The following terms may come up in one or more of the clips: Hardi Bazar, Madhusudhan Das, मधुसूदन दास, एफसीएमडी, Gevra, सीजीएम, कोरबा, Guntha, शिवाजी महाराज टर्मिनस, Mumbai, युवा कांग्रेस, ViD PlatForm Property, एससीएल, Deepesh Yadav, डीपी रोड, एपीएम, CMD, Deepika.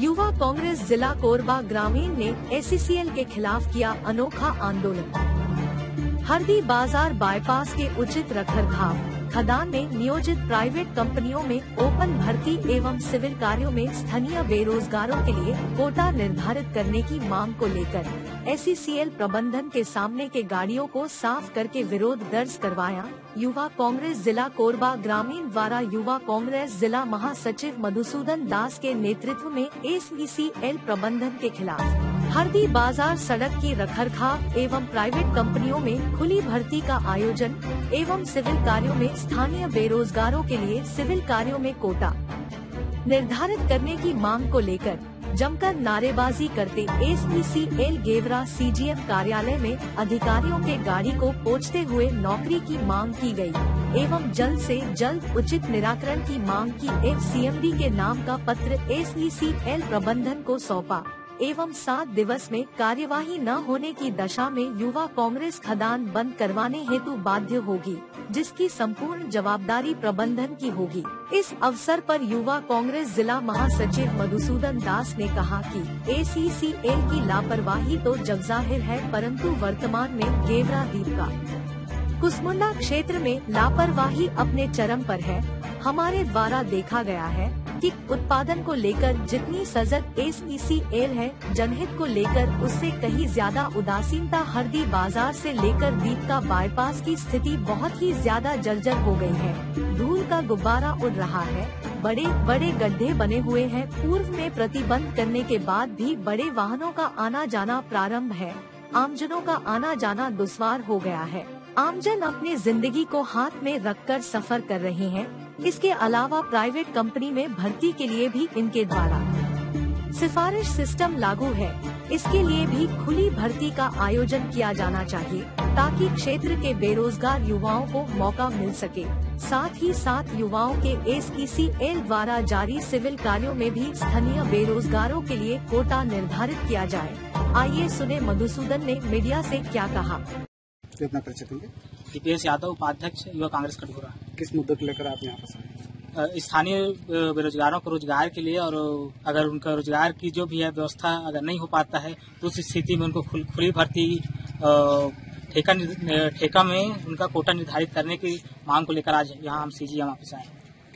युवा कांग्रेस जिला कोरबा ग्रामीण ने एससीएल के खिलाफ किया अनोखा आंदोलन। हरदी बाजार बाईपास के उचित रखरखाव, खदान में नियोजित प्राइवेट कंपनियों में ओपन भर्ती एवं सिविल कार्यों में स्थानीय बेरोजगारों के लिए कोटा निर्धारित करने की मांग को लेकर एससीएल प्रबंधन के सामने के गाड़ियों को साफ करके विरोध दर्ज करवाया। युवा कांग्रेस जिला कोरबा ग्रामीण द्वारा युवा कांग्रेस जिला महासचिव मधुसूदन दास के नेतृत्व में एससीएल प्रबंधन के खिलाफ हरदी बाजार सड़क की रखरखाव एवं प्राइवेट कंपनियों में खुली भर्ती का आयोजन एवं सिविल कार्यों में स्थानीय बेरोजगारों के लिए सिविल कार्यों में कोटा निर्धारित करने की मांग को लेकर जमकर नारेबाजी करते एससीएल गेवरा सीजीएम कार्यालय में अधिकारियों के गाड़ी को पोंछते हुए नौकरी की मांग की गई एवं जल्द से जल्द उचित निराकरण की मांग की। एफसीएमडी के नाम का पत्र एससीएल प्रबंधन को सौंपा एवं 7 दिवस में कार्यवाही न होने की दशा में युवा कांग्रेस खदान बंद करवाने हेतु बाध्य होगी, जिसकी संपूर्ण जवाबदारी प्रबंधन की होगी। इस अवसर पर युवा कांग्रेस जिला महासचिव मधुसूदन दास ने कहा कि एससीएल की लापरवाही तो जगजाहिर है, परंतु वर्तमान में गेवरा, दीपका, कुस्मुना क्षेत्र में लापरवाही अपने चरम पर है। हमारे द्वारा देखा गया है कि उत्पादन को लेकर जितनी सजग एससीएल है, जनहित को लेकर उससे कहीं ज्यादा उदासीनता। हरदी बाजार से लेकर दीपका बाईपास की स्थिति बहुत ही ज्यादा जर्जर हो गई है। धूल का गुब्बारा उड़ रहा है, बड़े बड़े गड्ढे बने हुए हैं। पूर्व में प्रतिबंध करने के बाद भी बड़े वाहनों का आना जाना प्रारंभ है। आमजनों का आना जाना दुश्वार हो गया है। आमजन अपनी जिंदगी को हाथ में रखकर सफर कर रहे हैं। इसके अलावा प्राइवेट कंपनी में भर्ती के लिए भी इनके द्वारा सिफारिश सिस्टम लागू है। इसके लिए भी खुली भर्ती का आयोजन किया जाना चाहिए ताकि क्षेत्र के बेरोजगार युवाओं को मौका मिल सके। साथ ही साथ युवाओं के एससीएल द्वारा जारी सिविल कार्यों में भी स्थानीय बेरोजगारों के लिए कोटा निर्धारित किया जाए। आइए सुने मधुसूदन ने मीडिया से क्या कहा। दीपेश यादव, उपाध्यक्ष, युवा कांग्रेस कटघोरा। किस मुद्दे को लेकर आप यहाँ पर आए? स्थानीय बेरोजगारों को रोजगार के लिए, और अगर उनका रोजगार की जो भी है व्यवस्था अगर नहीं हो पाता है तो उस स्थिति में उनको खुली भर्ती ठेका में उनका कोटा निर्धारित करने की मांग को लेकर आज यहाँ हम सीजीएम ऑफिस आए।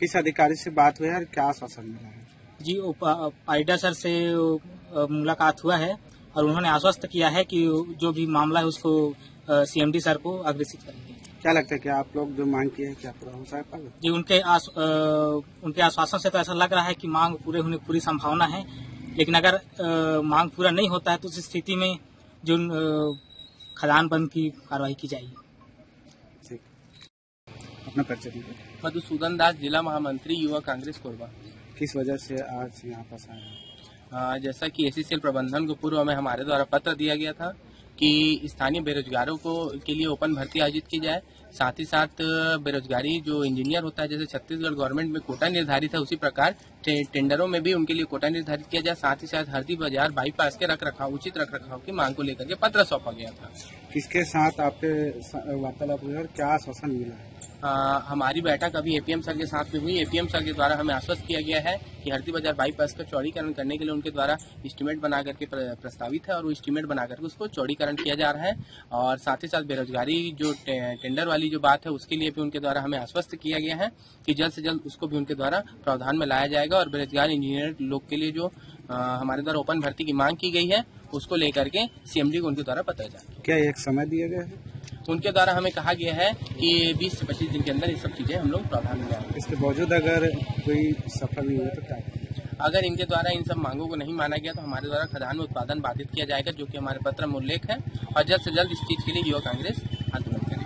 किस अधिकारी से बात हुई और क्या आश्वासन मिला है? जी, पाइडा सर से मुलाकात हुआ है और उन्होंने आश्वस्त किया है कि जो भी मामला है उसको सीएमडी सर को अग्रेसित करेंगे। क्या लगता है कि आप लोग जो मांग किए हैं क्या पूरा हो सकता है? जी, उनके आश्वासन से तो ऐसा लग रहा है कि मांग पूरे होने की पूरी संभावना है, लेकिन अगर मांग पूरा नहीं होता है तो उस स्थिति में जो खदान बंद की कार्रवाई की जाएगी। ठीक, अपना परिचय दीजिए। मधुसूदन दास, जिला महामंत्री, युवा कांग्रेस कोरबा। किस वजह से आज यहाँ पास आए? जैसा कि एससीएल प्रबंधन को पूर्व में हमारे द्वारा पत्र दिया गया था कि स्थानीय बेरोजगारों को के लिए ओपन भर्ती आयोजित की जाए, साथ ही साथ बेरोजगारी जो इंजीनियर होता है, जैसे छत्तीसगढ़ गवर्नमेंट में कोटा निर्धारित है उसी प्रकार टेंडरों में भी उनके लिए कोटा निर्धारित किया जाए। साथ ही साथ हरदी बाजार बाईपास के उचित रख रखाव की मांग को लेकर के पत्र सौंपा गया था। किसके साथ आपके वार्तालाप हुई और क्या आश्वासन मिला है? हमारी बैठक अभी एपीएम सर के साथ में हुई। एपीएम सर के द्वारा हमें आश्वस्त किया गया है कि हरदी बाजार बाईपास का चौड़ीकरण करने के लिए उनके द्वारा एस्टीमेट बना करके प्रस्तावित है और वो एस्टीमेट बना करके उसको चौड़ीकरण किया जा रहा है। और साथ ही साथ बेरोजगारी जो टेंडर वाली जो बात है उसके लिए भी उनके द्वारा हमें आश्वस्त किया गया है कि जल्द से जल्द उसको भी उनके द्वारा प्रावधान में लाया जाएगा। और बेरोजगार इंजीनियर लोग के लिए जो हमारे द्वारा ओपन भर्ती की मांग की गई है उसको लेकर के सीएमडी को उनके द्वारा बताया जाएगा। क्या एक समय दिया गया है? उनके द्वारा हमें कहा गया है कि 20 से 25 दिन के अंदर ये सब चीजें हम लोग प्रावधान में लाएंगे। इसके बावजूद अगर कोई सफल नहीं हुआ तो क्या? अगर इनके द्वारा इन सब मांगों को नहीं माना गया तो हमारे द्वारा खदान में उत्पादन बाधित किया जाएगा, जो कि हमारे पत्र में उल्लेख है। और जल्द से जल्द इस चीज के लिए युवा कांग्रेस आंदोलन करेगी।